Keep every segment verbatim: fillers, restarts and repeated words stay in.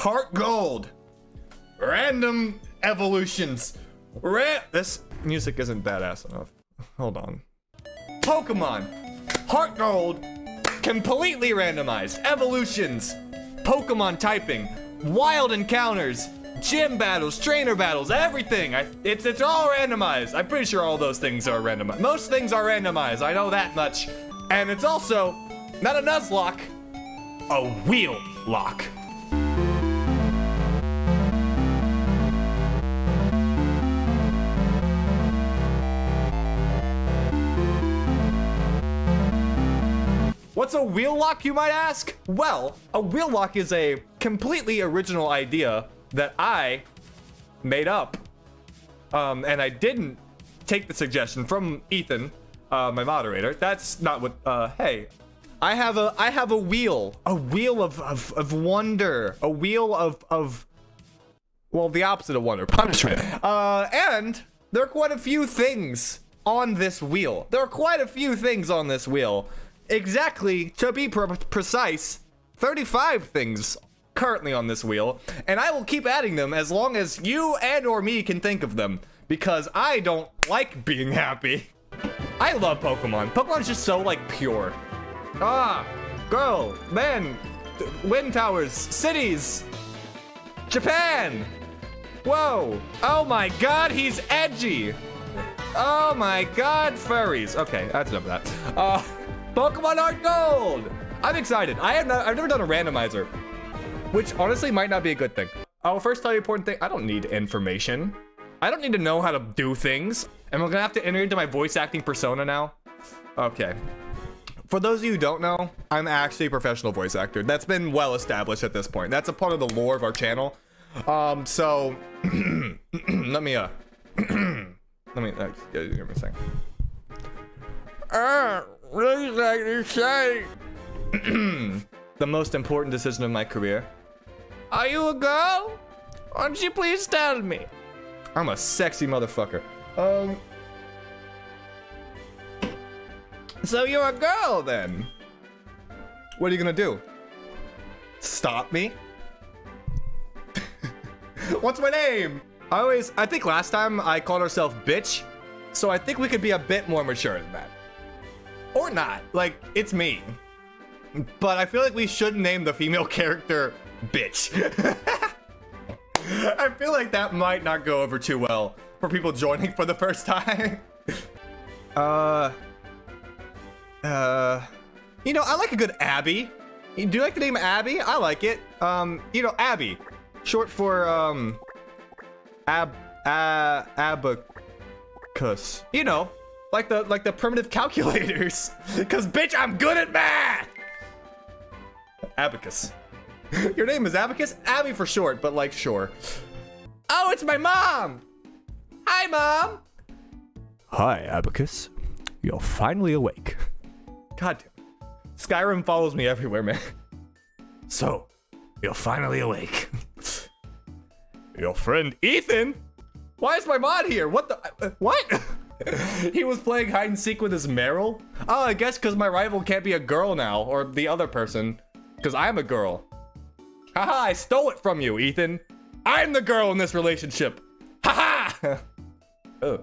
Heart Gold. Random evolutions. Ra- this music isn't badass enough. Hold on. Pokemon. Heart Gold. Completely randomized. Evolutions. Pokemon typing. Wild encounters. Gym battles, trainer battles, everything. I, it's it's all randomized. I'm pretty sure all those things are randomized. Most things are randomized. I know that much. And it's also not a Nuzlocke, a wheel lock. What's a wheel lock, you might ask? Well, a wheel lock is a completely original idea that I made up. Um, and I didn't take the suggestion from Ethan, uh, my moderator. That's not what, uh, hey. I have a, I have a wheel, a wheel of, of, of wonder, a wheel of, of, well, the opposite of wonder, punishment. Uh, and there are quite a few things on this wheel. There are quite a few things on this wheel. Exactly, to be pre precise, thirty-five things currently on this wheel, and I will keep adding them as long as you and or me can think of them, because I don't like being happy. I love Pokemon. Pokemon's just so, like, pure. Ah, girl, men, wind towers, cities, Japan. Whoa, oh my god, he's edgy. Oh my god, furries. Okay, that's enough of that. Uh, Pokemon Heart Gold. I'm excited. I have not, I've never done a randomizer, which honestly might not be a good thing. I'll first tell you important thing. I don't need information. I don't need to know how to do things. And we're gonna have to enter into my voice acting persona now. Okay. For those of you who don't know, I'm actually a professional voice actor. That's been well established at this point. That's a part of the lore of our channel. Um, so let me, uh, let me, uh, give me a second. Uh, really like you say. The most important decision of my career. Are you a girl? Won't you please tell me? I'm a sexy motherfucker. Um. So you're a girl then? What are you gonna do? Stop me? What's my name? I always, I think last time I called herself bitch. So I think we could be a bit more mature than that. Or not, like it's me. But I feel like we should name the female character bitch. I feel like that might not go over too well for people joining for the first time. uh, uh, you know, I like a good Abby. Do you like the name Abby? I like it. Um, you know, Abby, short for um, ab, ab, abacus. You know, like the like the primitive calculators. Because bitch, I'm good at math. Abacus. Your name is Abacus? Abby for short, but like, sure. Oh, it's my mom! Hi, Mom! Hi, Abacus. You're finally awake. God damn. Skyrim follows me everywhere, man. So, you're finally awake. Your friend Ethan? Why is my mod here? What the? Uh, what? He was playing hide and seek with his Meryl? Oh, I guess because my rival can't be a girl now, or the other person. Because I'm a girl. Haha, I stole it from you, Ethan. I'm the girl in this relationship. Haha! Oh.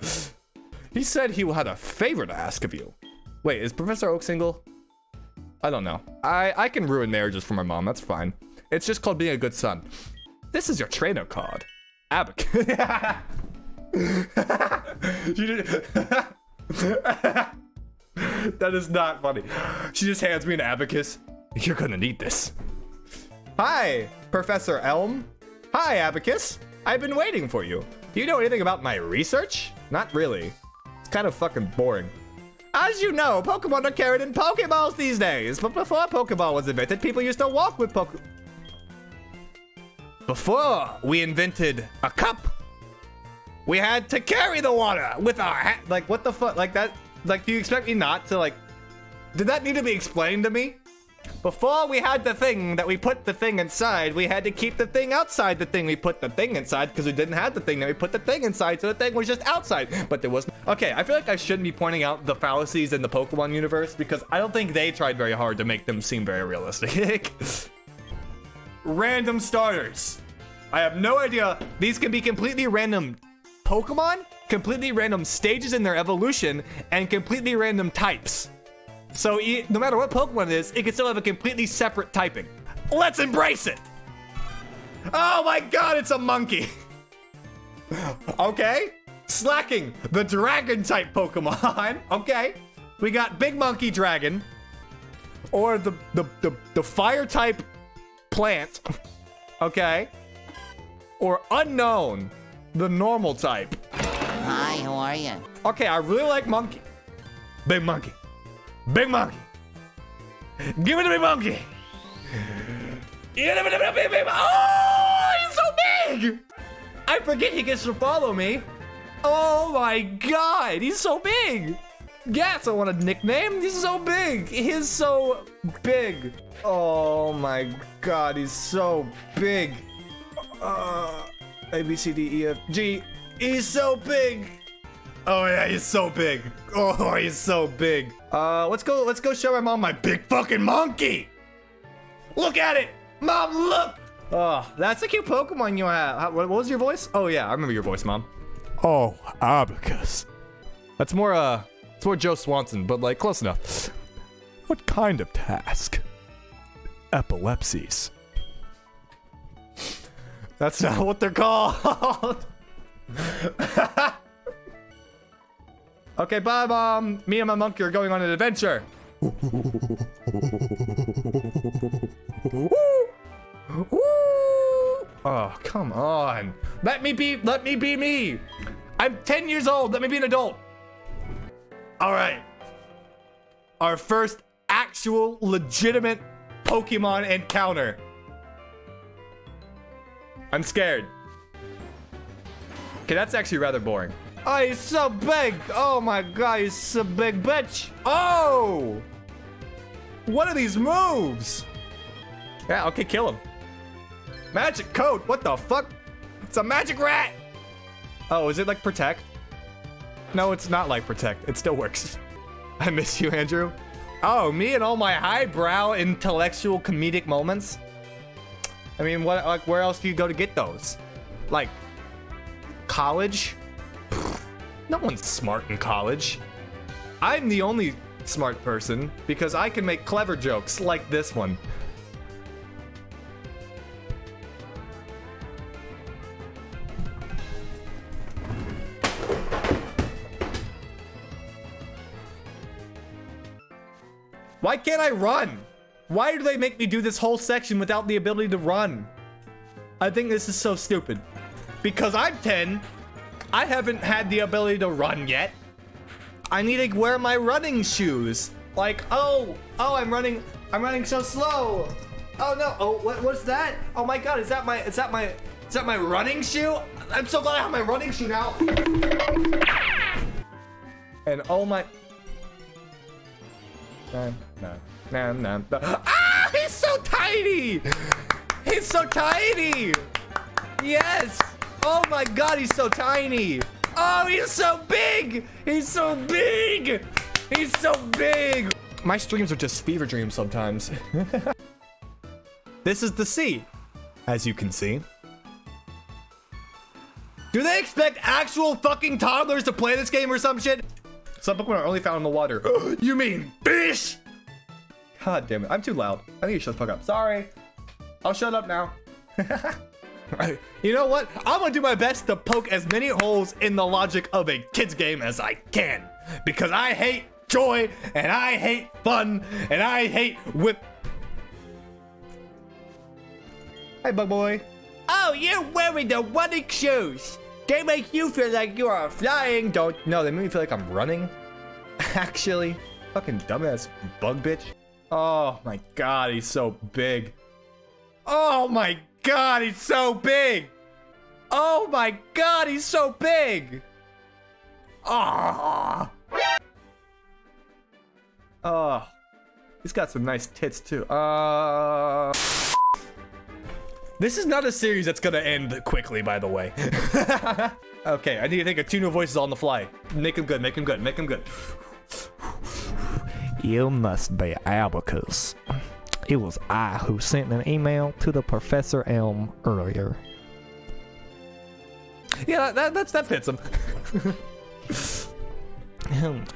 He said he had a favor to ask of you. Wait, is Professor Oak single? I don't know. I, I can ruin marriages for my mom, that's fine. It's just called being a good son. This is your trainer card. Abacus. That is not funny. She just hands me an abacus. You're gonna need this. Hi, Professor Elm. Hi, Abacus. I've been waiting for you. Do you know anything about my research? Not really. It's kind of fucking boring. As you know, Pokemon are carried in Pokeballs these days. But before Pokeball was invented, people used to walk with Poke... Before we invented a cup, we had to carry the water with our hat. Like, what the fuck? Like, that... Like, do you expect me not to, like... Did that need to be explained to me? Before we had the thing that we put the thing inside, we had to keep the thing outside the thing we put the thing inside, because we didn't have the thing that we put the thing inside, so the thing was just outside. But there was... Okay, I feel like I shouldn't be pointing out the fallacies in the Pokemon universe, because I don't think they tried very hard to make them seem very realistic. random starters. I have no idea. These can be completely random Pokemon, completely random stages in their evolution, and completely random types. So it, no matter what Pokemon it is, it can still have a completely separate typing. Let's embrace it. Oh my God, it's a monkey. Okay. Slacking, the dragon type Pokemon. Okay. We got Big Monkey Dragon. Or the, the, the, the fire type plant. Okay. Or unknown, the normal type. Hi, how are you? Okay, I really like monkey. Big monkey. Big monkey. Give it to me, monkey. Oh, he's so big. I forget he gets to follow me. Oh my God, he's so big. Yes, I want a nickname. He's so big. He's so big. Oh my God, he's so big. Uh, A, B, C, D, E, F, G. He's so big. Oh yeah, he's so big. Oh, he's so big. Uh, let's go. Let's go show my mom my big fucking monkey. Look at it, mom. Look. Oh, that's a cute Pokemon you have. What was your voice? Oh yeah, I remember your voice, mom. Oh, Abacus. That's more uh. It's more Joe Swanson, but like close enough. What kind of task? Epilepsies. That's not what they're called. Okay, bye, Mom. Me and my monkey are going on an adventure. Oh, come on. Let me be, let me be me. I'm ten years old. Let me be an adult. All right. Our first actual legitimate Pokemon encounter. I'm scared. Okay, that's actually rather boring. Oh, he's so big. Oh my God, he's so big, bitch. Oh! What are these moves? Yeah, okay, kill him. Magic coat, what the fuck? It's a magic rat. Oh, is it like protect? No, it's not like protect. It still works. I miss you, Andrew. Oh, me and all my highbrow intellectual comedic moments. I mean, what? Like, where else do you go to get those? Like, college? Pfft, no one's smart in college. I'm the only smart person because I can make clever jokes like this one. Why can't I run? Why do they make me do this whole section without the ability to run? I think this is so stupid. Because I'm ten, I haven't had the ability to run yet. I need to wear my running shoes. Like, oh, oh, I'm running, I'm running so slow. Oh no, oh, what, what's that? Oh my God, is that my, is that my, is that my running shoe? I'm so glad I have my running shoe now. And oh my. No, no. Nah, nah, nah. Ah, he's so tiny! He's so tiny! Yes! Oh my God, he's so tiny! Oh, he's so big! He's so big! He's so big! My streams are just fever dreams sometimes. This is the sea, as you can see. Do they expect actual fucking toddlers to play this game or some shit? Some Pokemon are only found in the water. You mean fish? God damn it, I'm too loud. I think you should fuck up. Sorry. I'll shut up now. You know what? I'm gonna do my best to poke as many holes in the logic of a kid's game as I can. Because I hate joy, and I hate fun, and I hate whip. Hey, bug boy. Oh, you're wearing the running shoes. They make you feel like you are flying. Don't, no, they make me feel like I'm running. Actually, fucking dumbass bug bitch. Oh my God, he's so big. Oh my God, he's so big. Oh my God, he's so big. Oh. Oh. He's got some nice tits too. Uh. This is not a series that's gonna end quickly, by the way. Okay, I need to think of two new voices on the fly. Make them good, make them good, make them good. You must be Abacus. It was I who sent an email to the Professor Elm earlier. Yeah, that, that, that fits him.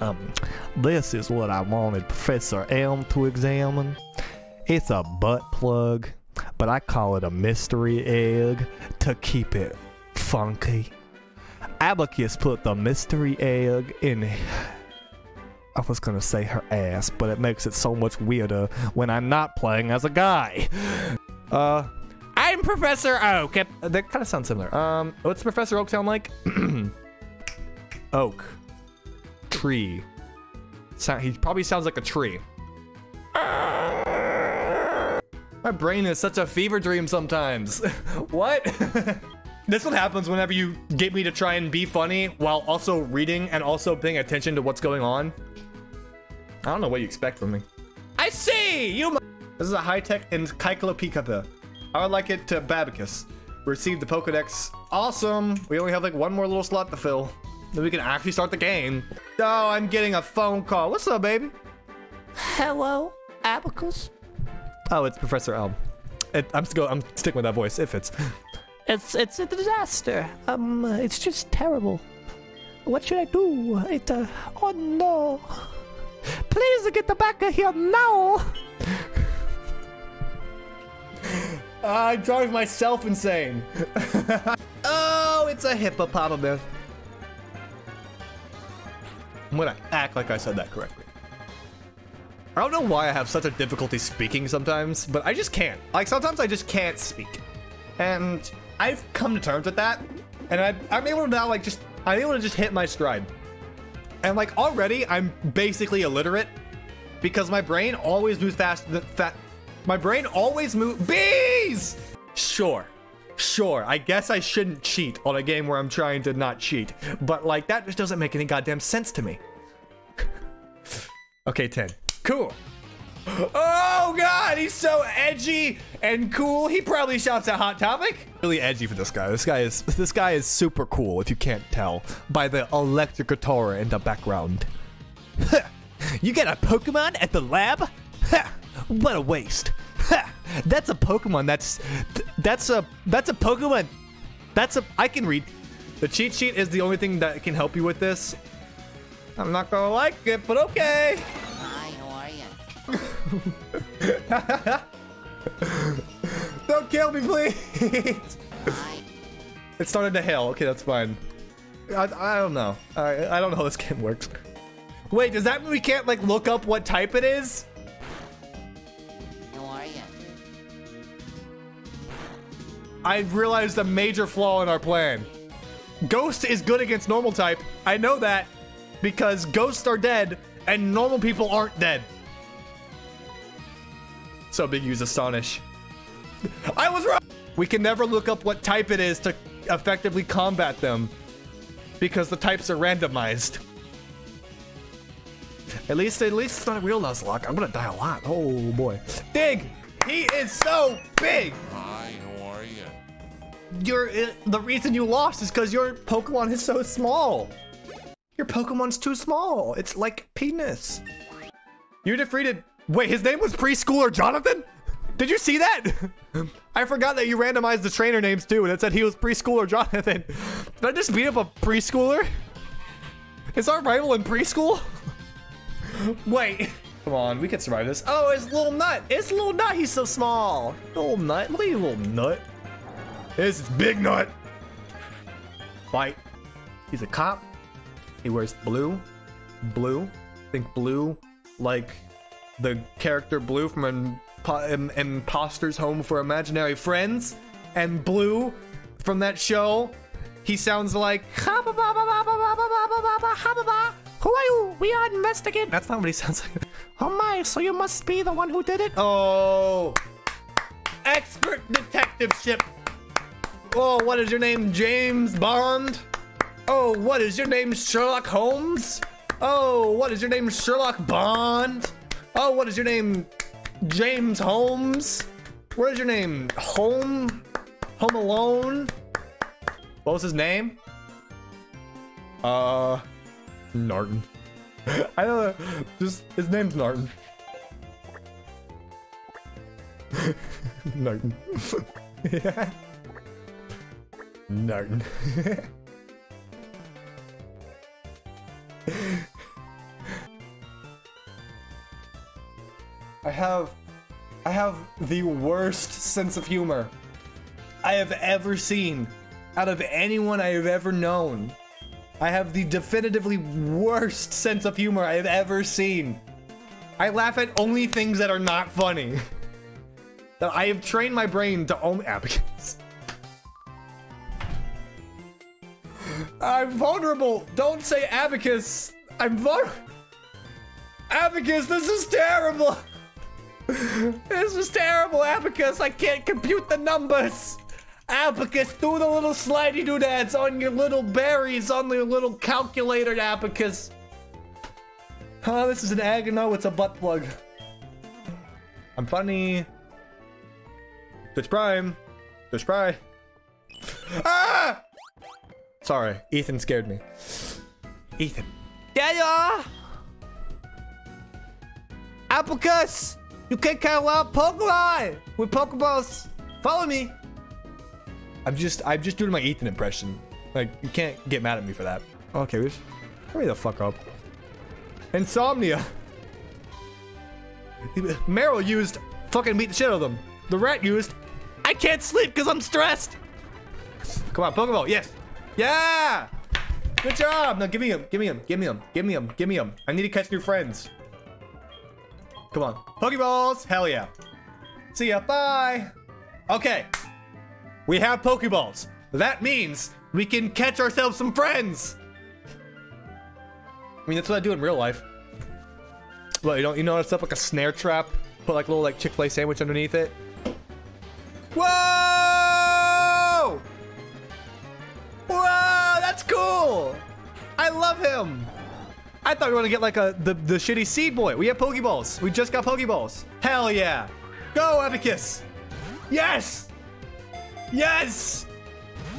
um, this is what I wanted Professor Elm to examine. It's a butt plug, but I call it a mystery egg to keep it funky. Abacus put the mystery egg in... I was gonna say her ass, but it makes it so much weirder when I'm not playing as a guy. Uh, I'm Professor Oak. That kind of sounds similar. Um, what's Professor Oak sound like? Oak. Tree. Sound, he probably sounds like a tree. My brain is such a fever dream sometimes. What? This is what happens whenever you get me to try and be funny while also reading and also paying attention to what's going on. I don't know what you expect from me. I see! You. This is a high-tech encyclopedia. I would like it to Babacus. Receive the Pokedex. Awesome! We only have like one more little slot to fill. Then we can actually start the game. Oh, I'm getting a phone call. What's up, baby? Hello, Abacus? Oh, it's Professor Elm. It, I'm, still, I'm sticking with that voice. It fits. It's it's a disaster. Um, it's just terrible. What should I do? It. Uh, oh no! Please get the back of here now! uh, I drive myself insane. Oh, it's a hippopotamus. I'm gonna act like I said that correctly. I don't know why I have such a difficulty speaking sometimes, but I just can't. Like sometimes I just can't speak, and. I've come to terms with that, and I, I'm able to now like just I'm able to just hit my stride, and like already I'm basically illiterate because my brain always moves fast. Fa my brain always moves. Bees. Sure, sure. I guess I shouldn't cheat on a game where I'm trying to not cheat, but like that just doesn't make any goddamn sense to me. Okay, ten. Cool. Oh god, he's so edgy and cool. He probably shouts at Hot Topic. Really edgy for this guy. This guy is this guy is super cool if you can't tell by the electric guitar in the background. Huh. You got a Pokemon at the lab? Huh. What a waste. Huh. That's a Pokemon. That's that's a that's a Pokemon. That's a I can read. The cheat sheet is the only thing that can help you with this. I'm not gonna like it, but okay. Don't kill me, please. It started to hail. Okay, that's fine. I, I don't know. I, I don't know how this game works. Wait, does that mean we can't like look up what type it is? How are you? I've realized a major flaw in our plan. Ghost is good against normal type. I know that because ghosts are dead and normal people aren't dead. So big use Astonish. I was wrong! We can never look up what type it is to effectively combat them because the types are randomized. At least, at least it's not a real Nuzlocke. I'm gonna die a lot. Oh boy. Big! He is so big! Hi, how are you? You're, uh, the reason you lost is because your Pokemon is so small. Your Pokemon's too small. It's like penis. You defeated. Wait, his name was Preschooler Jonathan? Did you see that? I forgot that you randomized the trainer names too, and it said he was Preschooler Jonathan. Did I just beat up a preschooler? Is our rival in preschool? Wait. Come on, we can survive this. Oh, it's Little Nut. It's Little Nut. He's so small. Little Nut. Look at you, Little Nut. This is Big Nut. Fight. He's a cop. He wears blue. Blue. I think blue, like... the character Blue from an Im Imposter's Home for Imaginary Friends, and Blue from that show, he sounds like, who are you? We are investigating. That's not what he sounds like. Oh my, so you must be the one who did it? Oh, expert detectiveship. Oh, what is your name, James Bond? Oh, what is your name, Sherlock Holmes? Oh, what is your name, Sherlock Bond? Oh, what is your name? James Holmes? What is your name? Home? Home Alone? What was his name? Uh, Narton. I don't know. Just, his name's Narton. Nothing. Nothing. I have... I have the worst sense of humor I have ever seen out of anyone I have ever known. I have the definitively worst sense of humor I have ever seen. I laugh at only things that are not funny. That I have trained my brain to only abacus. I'm vulnerable. Don't say abacus. I'm vulnerable. Abacus, this is terrible. This is terrible, abacus. I can't compute the numbers. Abacus, do the little slidey doodads on your little berries on your little calculator, abacus. Huh, this is an egg? No, it's a butt plug. I'm funny. Twitch Prime. Twitch Prime. Ah! Sorry, Ethan scared me. Ethan. Dada! Abacus! You can't count out Pokemon with Pokeballs. Follow me. I'm just, I'm just doing my Ethan impression. Like, you can't get mad at me for that. Okay, we just hurry the fuck up. Insomnia. Meryl used fucking beat the shit out of them. The rat used, I can't sleep because I'm stressed. Come on, Pokeball. Yes. Yeah. Good job. Now give me him. Give me him. Give me him. Give me him. Give me him. I need to catch new friends. Come on. Pokeballs! Hell yeah. See ya. Bye! Okay. We have Pokeballs. That means we can catch ourselves some friends! I mean, that's what I do in real life. But you don't, you know it's up like a snare trap? Put like a little like Chick-fil-A sandwich underneath it? Whoa! Whoa! That's cool! I love him! I thought we were gonna get like a the, the shitty seed boy. We have Pokeballs. We just got Pokeballs. Hell yeah. Go, Abacus. Yes. Yes.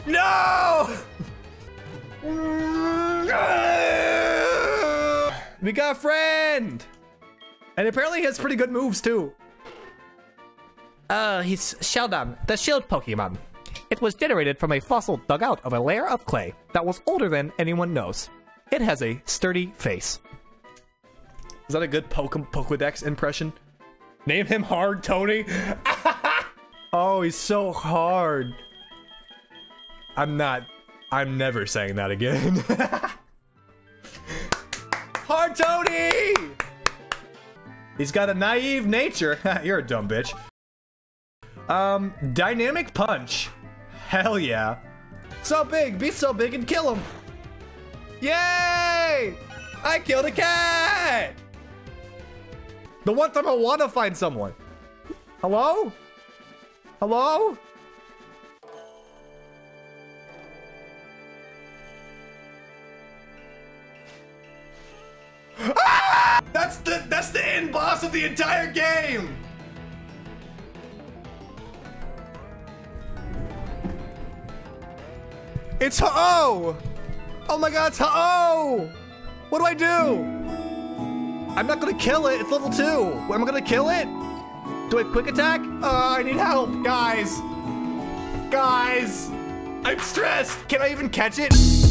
No. We got a friend. And apparently he has pretty good moves too. Uh, he's Sheldon, the shield Pokemon. It was generated from a fossil dug out of a layer of clay that was older than anyone knows. It has a sturdy face. Is that a good Pokedex impression? Name him Hard Tony. Oh, he's so hard. I'm not. I'm never saying that again. Hard Tony. He's got a naive nature. You're a dumb bitch. Um, dynamic punch. Hell yeah. So big. Be so big and kill him. Yay! I killed a cat! The one time I want to find someone. Hello? Hello? Ah! That's the that's the end boss of the entire game. It's Ho-Oh! Oh my god, it's Ho-Oh! What do I do? I'm not gonna kill it, it's level two. Am I gonna kill it? Do I quick attack? Uh, I need help, guys. Guys, I'm stressed. Can I even catch it?